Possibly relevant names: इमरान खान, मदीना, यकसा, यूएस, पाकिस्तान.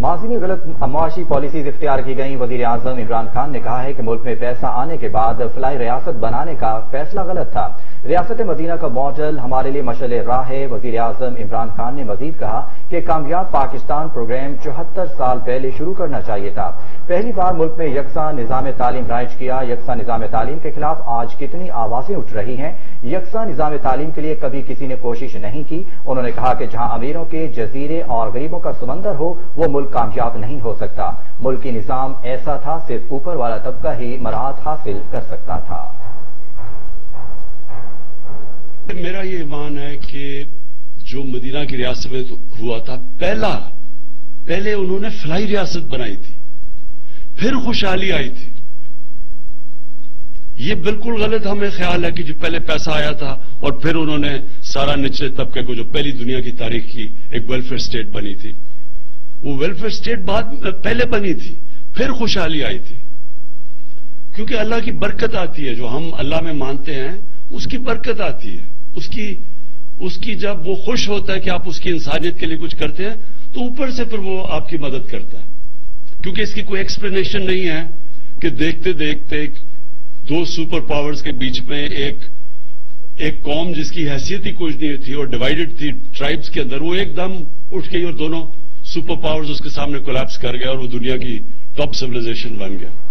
माजी में गलत माशी पॉलिसीज इख्तियार की गई। वजीर आजम इमरान खान ने कहा है कि मुल्क में पैसा आने के बाद फलाई रियासत बनाने का फैसला गलत था। रियासत मदीना का मॉडल हमारे लिए मशाले राह है। वजीर आजम इमरान खान ने मजीद कहा कि कामयाब पाकिस्तान प्रोग्राम 74 साल पहले शुरू करना चाहिए था। पहली बार मुल्क में यकसा निजाम तालीम राइज किया। यकसा निजाम तालीम के खिलाफ आज कितनी आवाजें उठ रही हैं। यकसा निजाम तालीम के लिए कभी किसी ने कोशिश नहीं की। उन्होंने कहा कि जहां अमीरों के जजीरे और गरीबों का समंदर हो वो मुल्क कामयाब नहीं हो सकता। मुल्की निजाम ऐसा था, सिर्फ ऊपर वाला तबका ही मराहत हासिल कर सकता था। मेरा ये ईमान है कि जो मदीना की रियासत में हुआ था, पहले उन्होंने फलाई रियासत बनाई थी, फिर खुशहाली आई थी। ये बिल्कुल गलत हमें ख्याल है कि जो पहले पैसा आया था और फिर उन्होंने सारा निचले तबके को, जो पहली दुनिया की तारीख की एक वेलफेयर स्टेट बनी थी, वो वेलफेयर स्टेट पहले बनी थी, फिर खुशहाली आई थी। क्योंकि अल्लाह की बरकत आती है, जो हम अल्लाह में मानते हैं उसकी बरकत आती है। उसकी जब वो खुश होता है कि आप उसकी इंसानियत के लिए कुछ करते हैं, तो ऊपर से फिर वो आपकी मदद करता है। क्योंकि इसकी कोई एक्सप्लेनेशन नहीं है कि देखते देखते दो सुपर पावर्स के बीच में एक कौम जिसकी हैसियत ही कुछ नहीं थी और डिवाइडेड थी ट्राइब्स के अंदर, वो एकदम उठ गई और दोनों सुपर पावर्स उसके सामने कोलैप्स कर गया और वो दुनिया की टॉप सिविलाइजेशन बन गया।